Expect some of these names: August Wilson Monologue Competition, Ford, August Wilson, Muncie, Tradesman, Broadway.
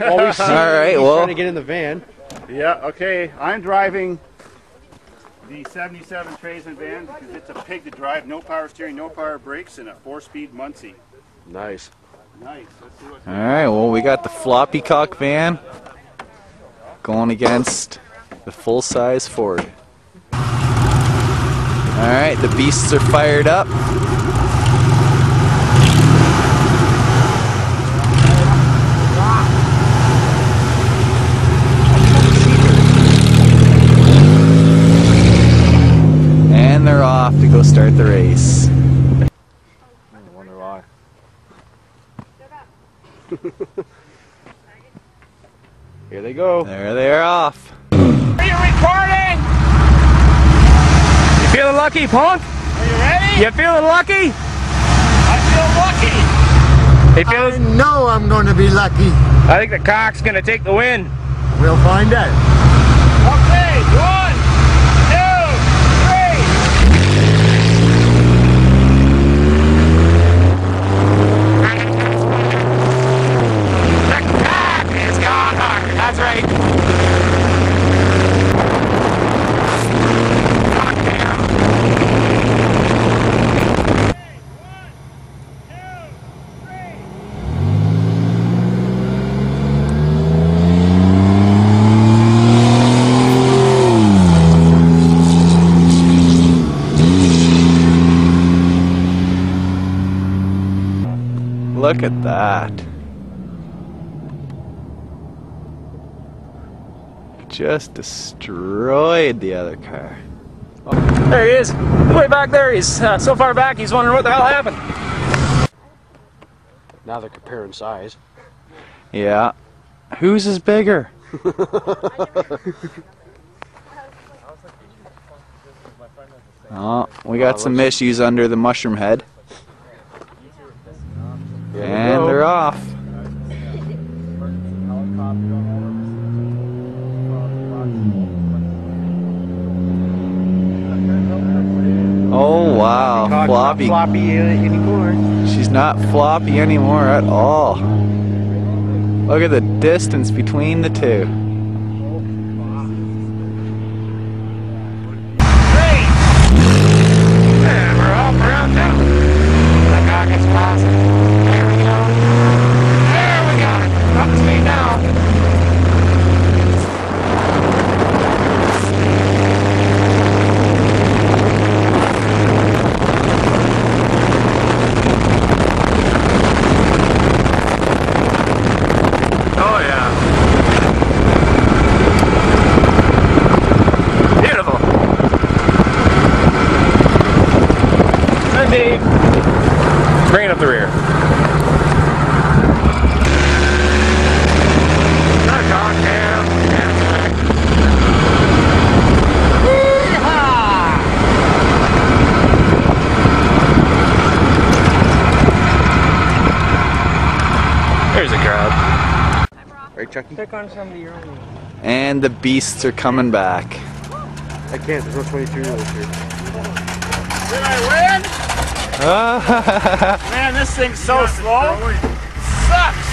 All right, well, trying to get in the van. Yeah, okay. I'm driving the 77 Tradesman van because it's a pig to drive. No power steering, no power brakes, and a 4-speed Muncie. Nice. Nice. Let's see what's going on. All right, well, we got the floppy cock van going against the full-size Ford. All right, the beasts are fired up. To go start the race. I wonder why. Here they go. There they are off. Are you recording? You feeling lucky, punk? Are you ready? You feeling lucky? I feel lucky. I know I'm going to be lucky. I think the cock's going to take the win. We'll find out. Okay, look at that. Just destroyed the other car. Oh. There he is. Way back there. He's so far back he's wondering what the hell happened. Now they're comparing size. Yeah. Whose is bigger? Oh, we got some issues under the mushroom head. And they're off. Oh wow, floppy. She's not floppy anymore at all. Look at the distance between the two. Bring it up the rear. There's a crowd. Right, Chucky? Pick on somebody early. And the beasts are coming back. I can't, there's no 22-year-olds here. Did I win? Man, this thing's so slow. Sucks.